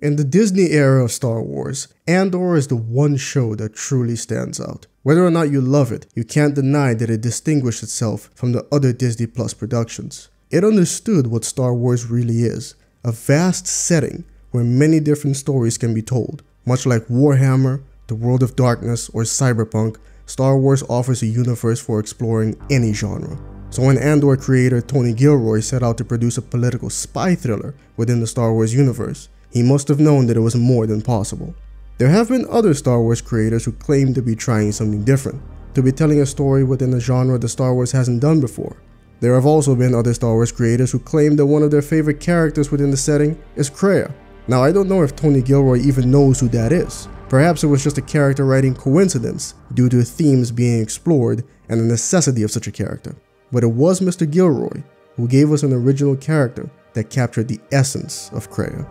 In the Disney era of Star Wars, Andor is the one show that truly stands out. Whether or not you love it, you can't deny that it distinguished itself from the other Disney Plus productions. It understood what Star Wars really is, a vast setting where many different stories can be told. Much like Warhammer, The World of Darkness, or Cyberpunk, Star Wars offers a universe for exploring any genre. So when Andor creator Tony Gilroy set out to produce a political spy thriller within the Star Wars universe, he must have known that it was more than possible. There have been other Star Wars creators who claim to be trying something different, to be telling a story within a genre that Star Wars hasn't done before. There have also been other Star Wars creators who claim that one of their favorite characters within the setting is Kreia. Now, I don't know if Tony Gilroy even knows who that is. Perhaps it was just a character writing coincidence due to themes being explored and the necessity of such a character. But it was Mr. Gilroy who gave us an original character that captured the essence of Kreia.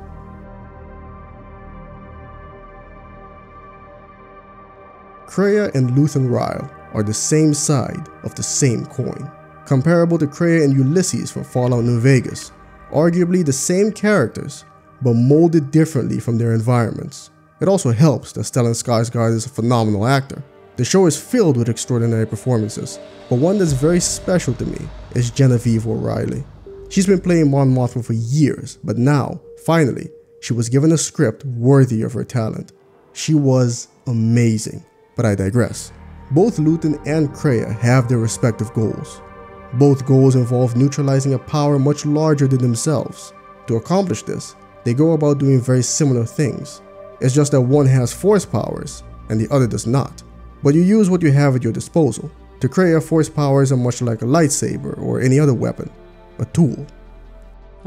Kreia and Luthen Rael are the same side of the same coin, comparable to Kreia and Ulysses from Fallout New Vegas, arguably the same characters, but molded differently from their environments. It also helps that Stellan Skarsgård is a phenomenal actor. The show is filled with extraordinary performances, but one that's very special to me is Genevieve O'Reilly. She's been playing Mon Mothma for years, but now, finally, she was given a script worthy of her talent. She was amazing. But I digress. Both Luthen and Kreia have their respective goals. Both goals involve neutralizing a power much larger than themselves. To accomplish this, they go about doing very similar things. It's just that one has force powers and the other does not. But you use what you have at your disposal. To Kreia, force powers are much like a lightsaber or any other weapon, a tool.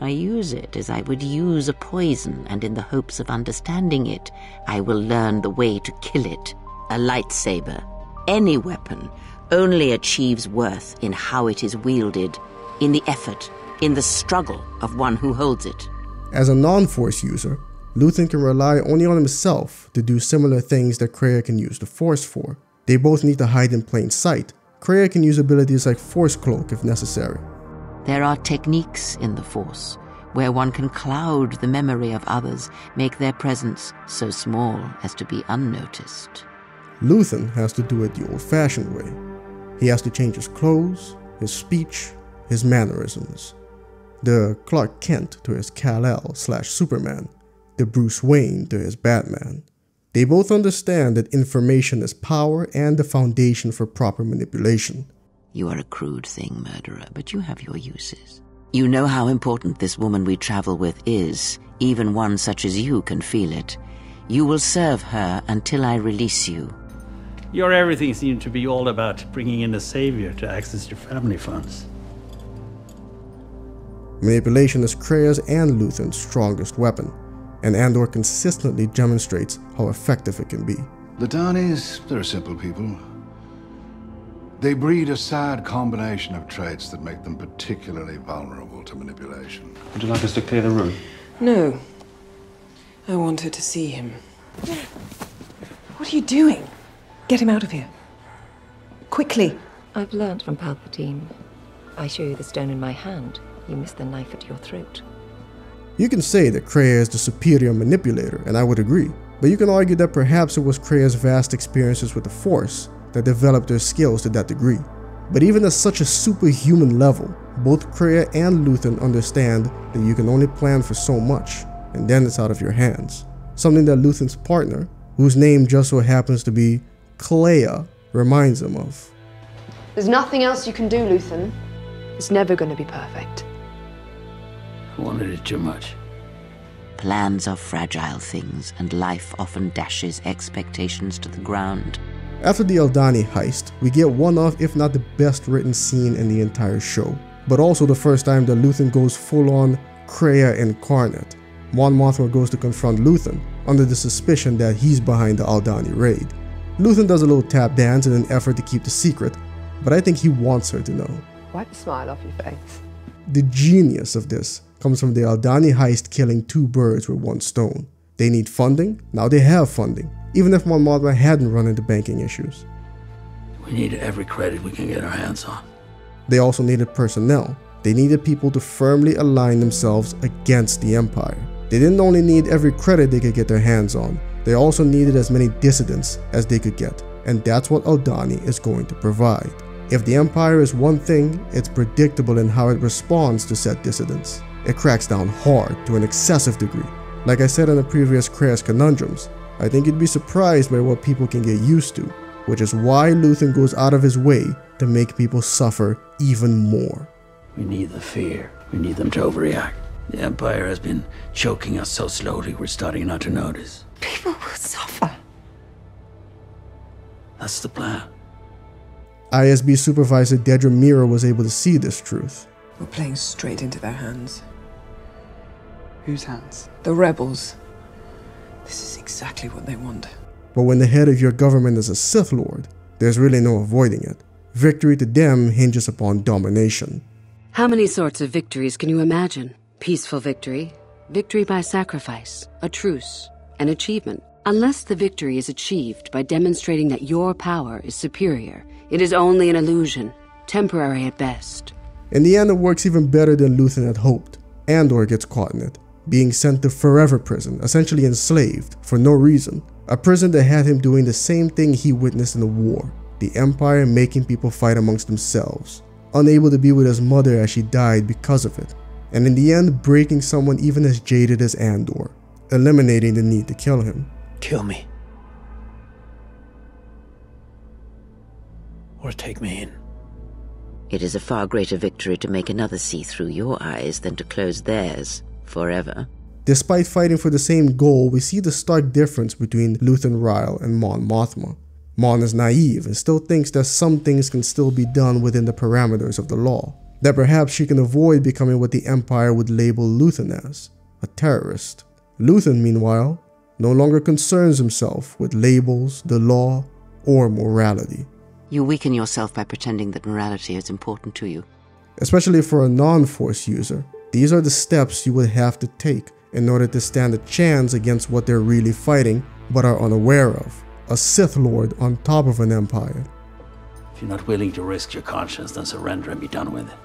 I use it as I would use a poison, and in the hopes of understanding it, I will learn the way to kill it. A lightsaber, any weapon, only achieves worth in how it is wielded, in the effort, in the struggle of one who holds it. As a non-force user, Luthen can rely only on himself to do similar things that Kreia can use the force for. They both need to hide in plain sight. Kreia can use abilities like Force Cloak if necessary. There are techniques in the Force where one can cloud the memory of others, make their presence so small as to be unnoticed. Luthen has to do it the old-fashioned way. He has to change his clothes, his speech, his mannerisms. The Clark Kent to his Kal-El / Superman, the Bruce Wayne to his Batman. They both understand that information is power and the foundation for proper manipulation. You are a crude thing, murderer, but you have your uses. You know how important this woman we travel with is. Even one such as you can feel it. You will serve her until I release you. Your everything seemed to be all about bringing in a savior to access your family funds. Manipulation is Kreia's and Luthen's strongest weapon, and Andor consistently demonstrates how effective it can be. The Darnies, they're simple people. They breed a sad combination of traits that make them particularly vulnerable to manipulation. Would you like us to clear the room? No. I wanted to see him. What are you doing? Get him out of here. Quickly. I've learned from Palpatine. I show you the stone in my hand, you miss the knife at your throat. You can say that Kreia is the superior manipulator, and I would agree. But you can argue that perhaps it was Kreia's vast experiences with the Force that developed their skills to that degree. But even at such a superhuman level, both Kreia and Luthen understand that you can only plan for so much, and then it's out of your hands. Something that Luthen's partner, whose name just so happens to be Kreia, reminds him of. There's nothing else you can do, Luthen. It's never going to be perfect. I wanted it too much. Plans are fragile things, and life often dashes expectations to the ground. After the Aldani heist, we get one of, if not the best written scene in the entire show, but also the first time that Luthen goes full-on Kreia incarnate. Mon Mothma goes to confront Luthen, under the suspicion that he's behind the Aldani raid. Luthen does a little tap dance in an effort to keep the secret, but I think he wants her to know. Wipe a smile off your face. The genius of this comes from the Aldani heist killing two birds with one stone. They need funding, now they have funding, even if Mon Mothma hadn't run into banking issues. We need every credit we can get our hands on. They also needed personnel. They needed people to firmly align themselves against the Empire. They didn't only need every credit they could get their hands on, they also needed as many dissidents as they could get, and that's what Aldani is going to provide. If the Empire is one thing, it's predictable in how it responds to said dissidents. It cracks down hard to an excessive degree. Like I said in the previous Kreia's Conundrums, I think you'd be surprised by what people can get used to, which is why Luthen goes out of his way to make people suffer even more. We need the fear. We need them to overreact. The Empire has been choking us so slowly we're starting not to notice. People will suffer. That's the plan. ISB Supervisor Dedra Mira was able to see this truth. We're playing straight into their hands. Whose hands? The rebels. This is exactly what they want. But when the head of your government is a Sith Lord, there's really no avoiding it. Victory to them hinges upon domination. How many sorts of victories can you imagine? Peaceful victory, victory by sacrifice, a truce, an achievement. Unless the victory is achieved by demonstrating that your power is superior, it is only an illusion, temporary at best. In the end, it works even better than Luthen had hoped. Andor gets caught in it, being sent to forever prison, essentially enslaved, for no reason. A prison that had him doing the same thing he witnessed in the war, the Empire making people fight amongst themselves, unable to be with his mother as she died because of it, and in the end breaking someone even as jaded as Andor, eliminating the need to kill him. Kill me. Or take me in. It is a far greater victory to make another see through your eyes than to close theirs forever. Despite fighting for the same goal, we see the stark difference between Luthen Rael and Mon Mothma. Mon is naive and still thinks that some things can still be done within the parameters of the law, that perhaps she can avoid becoming what the Empire would label Luthen as, a terrorist. Luthen, meanwhile, no longer concerns himself with labels, the law, or morality. You weaken yourself by pretending that morality is important to you. Especially for a non-Force user, these are the steps you would have to take in order to stand a chance against what they're really fighting but are unaware of, a Sith Lord on top of an Empire. If you're not willing to risk your conscience, then surrender and be done with it.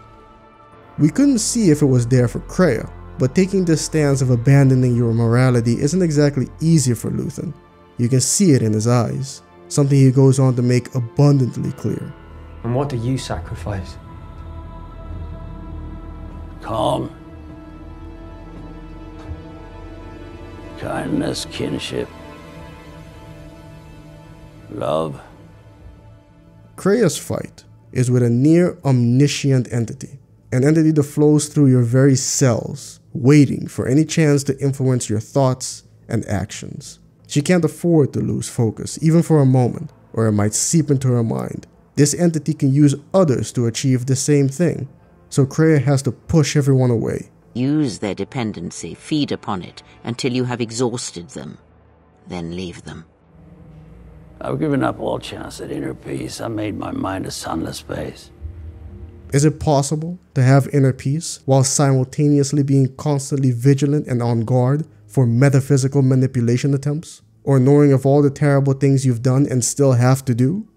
We couldn't see if it was there for Kreia, but taking this stance of abandoning your morality isn't exactly easy for Luthen. You can see it in his eyes. Something he goes on to make abundantly clear. And what do you sacrifice? Calm. Kindness, kinship. Love. Kreia's fight is with a near omniscient entity. An entity that flows through your very cells, waiting for any chance to influence your thoughts and actions. She can't afford to lose focus, even for a moment, or it might seep into her mind. This entity can use others to achieve the same thing, so Kreia has to push everyone away. Use their dependency, feed upon it, until you have exhausted them. Then leave them. I've given up all chance at inner peace. I made my mind a sunless space. Is it possible to have inner peace while simultaneously being constantly vigilant and on guard for metaphysical manipulation attempts? Or knowing of all the terrible things you've done and still have to do?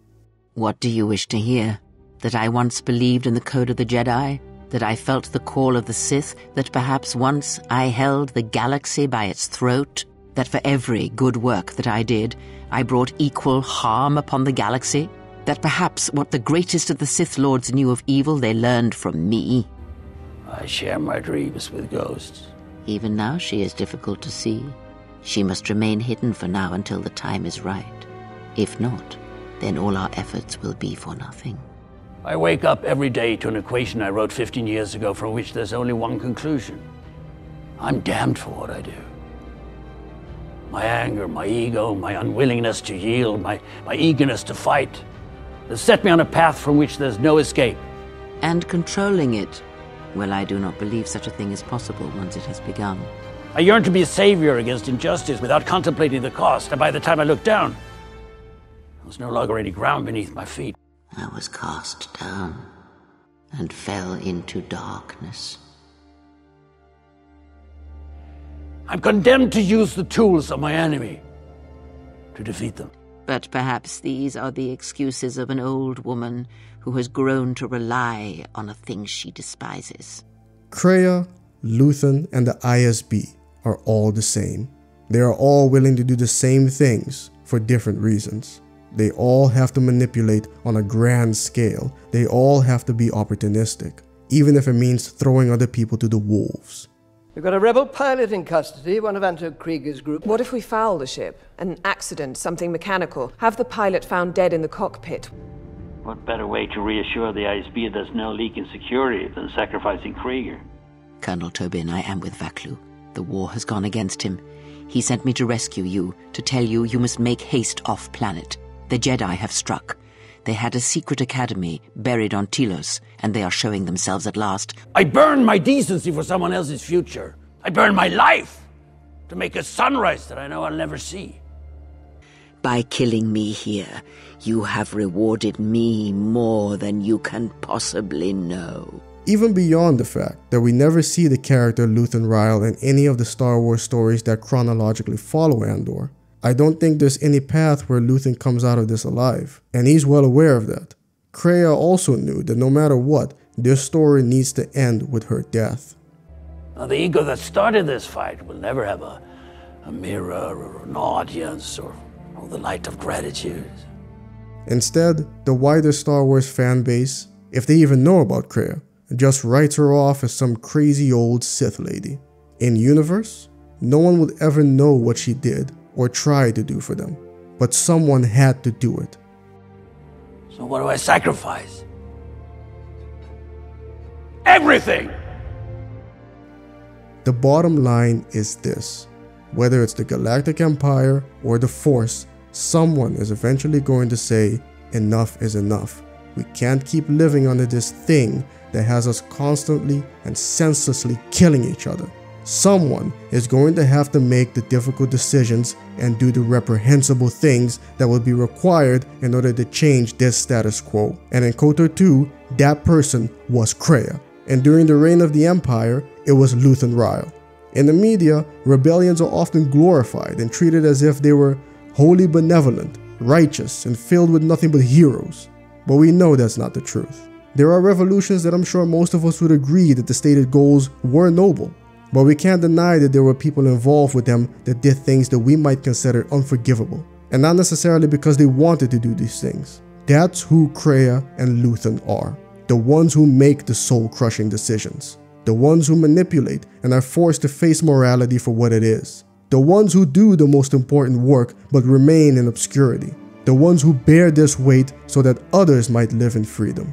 What do you wish to hear? That I once believed in the code of the Jedi? That I felt the call of the Sith? That perhaps once I held the galaxy by its throat? That for every good work that I did, I brought equal harm upon the galaxy? That perhaps what the greatest of the Sith Lords knew of evil, they learned from me? I share my dreams with ghosts. Even now she is difficult to see. She must remain hidden for now until the time is right. If not, then all our efforts will be for nothing. I wake up every day to an equation I wrote 15 years ago from which there's only one conclusion. I'm damned for what I do. My anger, my ego, my unwillingness to yield, my eagerness to fight, has set me on a path from which there's no escape. And controlling it. Well, I do not believe such a thing is possible once it has begun. I yearn to be a savior against injustice without contemplating the cost, and by the time I looked down, there was no longer any ground beneath my feet. I was cast down and fell into darkness. I'm condemned to use the tools of my enemy to defeat them. But perhaps these are the excuses of an old woman who has grown to rely on a thing she despises. Kreia, Luthen, and the ISB are all the same. They are all willing to do the same things for different reasons. They all have to manipulate on a grand scale. They all have to be opportunistic, even if it means throwing other people to the wolves. We've got a rebel pilot in custody, one of Anto Krieger's group. What if we foul the ship? An accident, something mechanical. Have the pilot found dead in the cockpit. What better way to reassure the ISB there's no leak in security than sacrificing Krieger? Colonel Tobin, I am with Vaklu. The war has gone against him. He sent me to rescue you, to tell you you must make haste off planet. The Jedi have struck. They had a secret academy buried on Tilos, and they are showing themselves at last. I burned my decency for someone else's future. I burned my life to make a sunrise that I know I'll never see. By killing me here, you have rewarded me more than you can possibly know. Even beyond the fact that we never see the character Luthen Rael in any of the Star Wars stories that chronologically follow Andor, I don't think there's any path where Luthen comes out of this alive, and he's well aware of that. Kreia also knew that no matter what, this story needs to end with her death. Now, the ego that started this fight will never have a mirror or an audience or the light of gratitude. Instead, the wider Star Wars fan base, if they even know about Kreia, just writes her off as some crazy old Sith lady. In universe, no one would ever know what she did or try to do for them, but someone had to do it. So what do I sacrifice? Everything! The bottom line is this: whether it's the Galactic Empire or the Force, someone is eventually going to say, enough is enough. We can't keep living under this thing that has us constantly and senselessly killing each other. Someone is going to have to make the difficult decisions and do the reprehensible things that will be required in order to change this status quo. And in KOTOR 2, that person was Kreia. And during the reign of the Empire, it was Luthen Rael. In the media, rebellions are often glorified and treated as if they were wholly benevolent, righteous, and filled with nothing but heroes. But we know that's not the truth. There are revolutions that I'm sure most of us would agree that the stated goals were noble. But we can't deny that there were people involved with them that did things that we might consider unforgivable, and not necessarily because they wanted to do these things. That's who Kreia and Luthen are. The ones who make the soul-crushing decisions. The ones who manipulate and are forced to face morality for what it is. The ones who do the most important work but remain in obscurity. The ones who bear this weight so that others might live in freedom.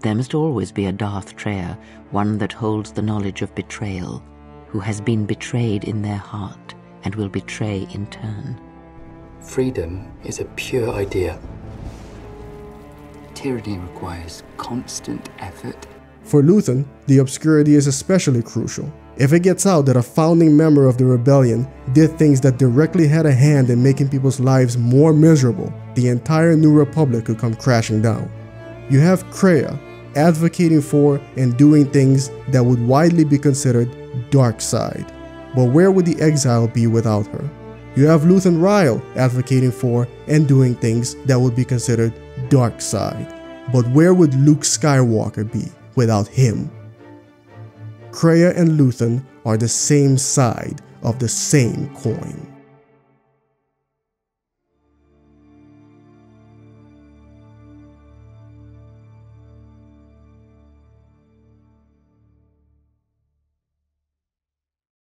There must always be a Darth Traya, one that holds the knowledge of betrayal, who has been betrayed in their heart and will betray in turn. Freedom is a pure idea. Tyranny requires constant effort. For Luthen, the obscurity is especially crucial. If it gets out that a founding member of the rebellion did things that directly had a hand in making people's lives more miserable, the entire New Republic could come crashing down. You have Kreia advocating for and doing things that would widely be considered dark side. But where would the Exile be without her? You have Luthen Rael advocating for and doing things that would be considered dark side. But where would Luke Skywalker be without him? Kreia and Luthen are the same side of the same coin.